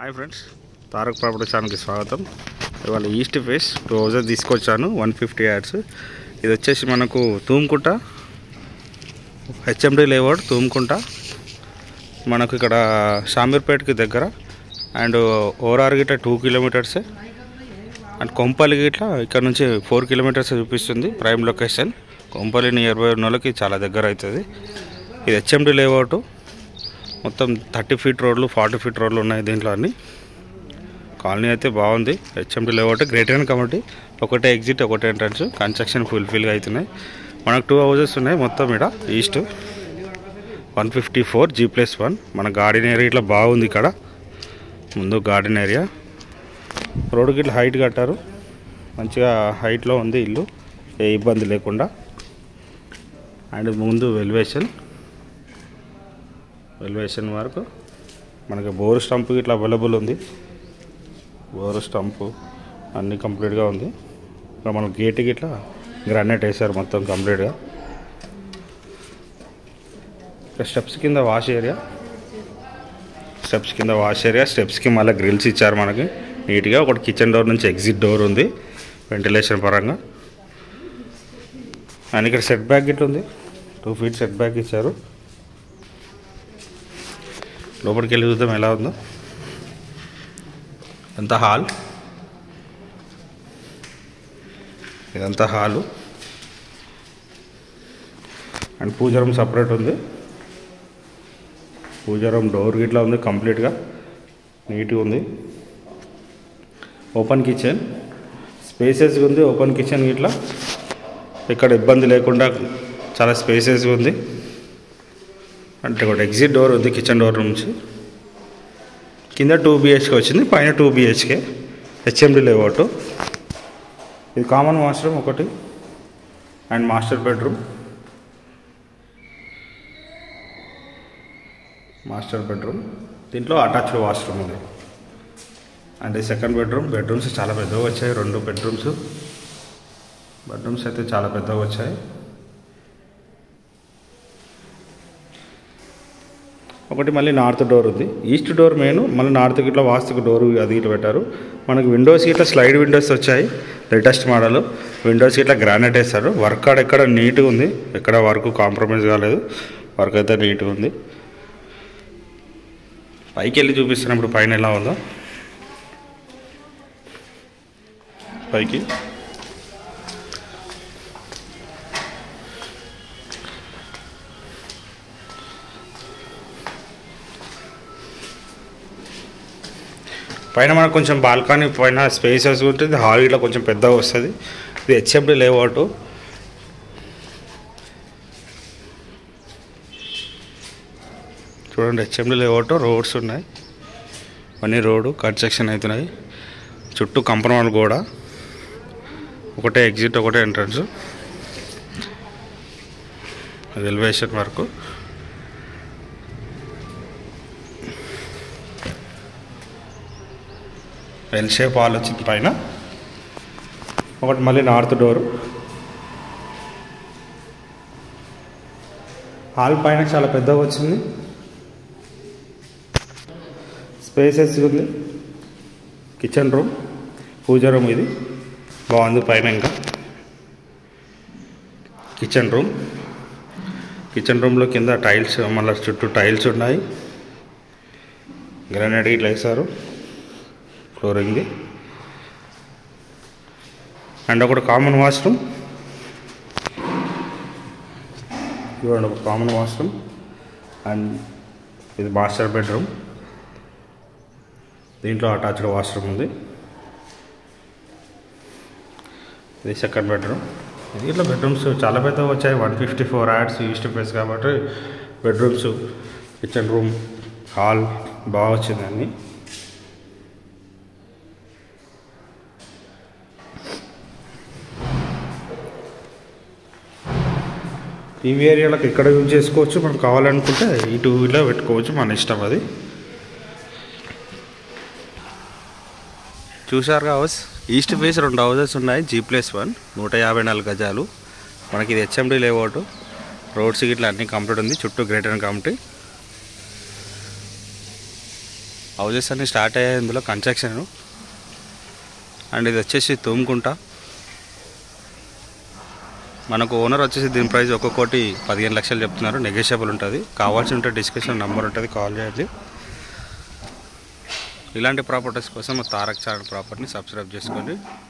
Hi friends, Tarak property ఛానల్కి స్వాగతం. ఇవాళ ఈస్ట్ ఫేస్ 2000 తీసుకొచ్చాను, 150 yards. ఇది వచ్చేసి మనకు తూముకుంట హెచ్ఎండి లేఅవుట్ తూముకుంట, మనకు ఇక్కడ షామీర్పేట్కి దగ్గర. అండ్ ఓరార్ గిట్లా 2 kilometers, అండ్ కొంపల్లి గిట్లా ఇక్కడ నుంచి 4 kilometers చూపిస్తుంది. Prime location Kompally near by ఉన్న వాళ్ళకి చాలా దగ్గర అవుతుంది. ఇది హెచ్ఎండి లేఅవుట్, మొత్తం 30 feet రోడ్లు, 40 feet రోడ్లు ఉన్నాయి దీంట్లో. అన్ని కాలనీ అయితే బాగుంది. హెచ్ఎండి లేఅవుట్ గ్రేటర్ కాబట్టి ఒకటే ఎగ్జిట్, ఒకటే ఎంట్రన్స్, కన్స్ట్రక్షన్ ఫుల్ఫిల్గా అవుతున్నాయి. మనకు 2 houses ఉన్నాయి మొత్తం ఇక్కడ. East 154 G+1. మన గార్డెన్ ఏరియా ఇట్లా బాగుంది. ఇక్కడ ముందు గార్డెన్ ఏరియా, రోడ్డుకి ఇట్లా హైట్ కట్టారు, మంచిగా హైట్లో ఉంది ఇల్లు, ఏ ఇబ్బంది లేకుండా. అండ్ ముందు ఎలివేషన్ వరకు మనకి బోర్ స్టంప్ ఇట్లా అవైలబుల్ ఉంది. బోర్ స్టంప్ అన్నీ కంప్లీట్గా ఉంది. ఇక్కడ మనం గేట్కి ఇట్లా గ్రానైట్ వేసారు మొత్తం కంప్లీట్గా. స్టెప్స్ కింద వాష్ ఏరియా, స్టెప్స్కి మళ్ళీ గ్రిల్స్ ఇచ్చారు మనకి నీట్గా. ఒకటి కిచెన్ డోర్ నుంచి ఎగ్జిట్ డోర్ ఉంది వెంటిలేషన్ పరంగా. అండ్ ఇక్కడ సెట్ బ్యాక్ ఇట్లా ఉంది, 2 feet సెట్ బ్యాక్ ఇచ్చారు. లోపలికి వెళ్ళి చూద్దాం ఎలా ఉందో. ఇదంతా hall. And puja room separate ఉంది. పూజ రూమ్ డోర్ గిట్లా ఉంది, కంప్లీట్గా నీట్గా ఉంది. ఓపెన్ కిచెన్ స్పేసెస్గా ఉంది. ఓపెన్ కిచెన్ గిట్లా ఇక్కడ ఇబ్బంది లేకుండా చాలా స్పేసెస్గా ఉంది. అంటే ఒకటి ఎగ్జిట్ డోర్ ఉంది కిచెన్ డోర్ నుంచి. కింద 2 BHK వచ్చింది, పైన 2 BHK. HMD layout. ఇది కామన్ మాస్టర్ రూమ్ ఒకటి అండ్ మాస్టర్ బెడ్రూమ్. దీంట్లో అటాచ్డ్ వాష్రూమ్ ఉంది. అంటే సెకండ్ బెడ్రూమ్స్ చాలా పెద్దగా వచ్చాయి. 2 bedrooms అయితే చాలా పెద్దగా వచ్చాయి. ఒకటి మళ్ళీ నార్త్ డోర్ ఉంది. ఈస్ట్ డోర్ మెయిన్, మళ్ళీ నార్త్కి ఇట్లా వాస్తుకు డోర్ అది ఇట్లా పెట్టారు. మనకు విండోస్కి ఇట్లా స్లైడ్ విండోస్ వచ్చాయి, లేటెస్ట్ మోడల్. విండోస్కి ఇట్లా గ్రానైట్ వేస్తారు. వర్క్ ఎక్కడ నీట్గా ఉంది, ఎక్కడ వర్క్ కాంప్రమైజ్ కాలేదు, వర్క్ అయితే నీట్గా ఉంది. పైకి వెళ్ళి చూపిస్తున్నప్పుడు పైన ఎలా ఉందో. పైకి పైన మనకు కొంచెం బాల్కనీ పైన స్పేసెస్ ఉంటుంది. హాల్ ఇట్లా కొంచెం పెద్దగా వస్తుంది. ఇది హెచ్ఎండి లేఅవుట్. చూడండి, హెచ్ఎండి లేఅవుట్. రోడ్స్ ఉన్నాయి, అన్ని రోడ్డు కన్స్ట్రక్షన్ అవుతున్నాయి. చుట్టూ కంపౌండ్ కూడా, ఒకటే ఎగ్జిట్, ఒకటే ఎంట్రన్స్. ఎలివేషన్ వరకు ఎల్ షేప్ హాల్ వచ్చింది. పైన ఒకటి మళ్ళీ నార్త్ డోరు. హాల్ పైన చాలా పెద్దగా వచ్చింది, స్పేసెస్ ఉంది. కిచెన్ రూమ్, పూజ రూమ్ ఇది బాగుంది. పైన ఇంకా కిచెన్ రూమ్లో కింద టైల్స్, మళ్ళీ చుట్టూ టైల్స్ ఉన్నాయి. గ్రానైట్ ఇట్లా వేసారు ఫ్లోరింగ్ది. అండ్ ఒకటి కామన్ వాష్రూమ్. చూడండి, ఒక కామన్ వాష్రూమ్. అండ్ ఇది మాస్టర్ బెడ్రూమ్. దీంట్లో అటాచ్డ్ వాష్రూమ్ ఉంది. ఇది సెకండ్ బెడ్రూమ్. దీంట్లో బెడ్రూమ్స్ చాలా పెద్దగా వచ్చాయి. 154 yards ఈస్ట్ ఫేస్ కాబట్టి బెడ్రూమ్స్, కిచెన్ రూమ్, హాల్ బాగా వచ్చింది అన్నీ. ఈ ఏరియాలకు ఇక్కడ యూజ్ చేసుకోవచ్చు మనం, కావాలనుకుంటే ఇటు ఇలా పెట్టుకోవచ్చు, మన ఇష్టం అది. చూసారుగా హౌస్. ఈస్ట్ ఫేస్ 2 houses ఉన్నాయి. G+1, 154 గజాలు. మనకి ఇది హెచ్ఎండి లేఅవుట్. రోడ్స్ ఇట్లా అన్నీ కంప్లీట్ ఉంది. చుట్టూ greater committee. houses and start a construction and the chess is Thumukunta. Manako owner of the price of Okoti, Padian Laxel Lepner, negotiable under the Kawach under discussion number under the college. Ilante properties కోసం Tarak Property Hyd subscribe చేసుకోండి.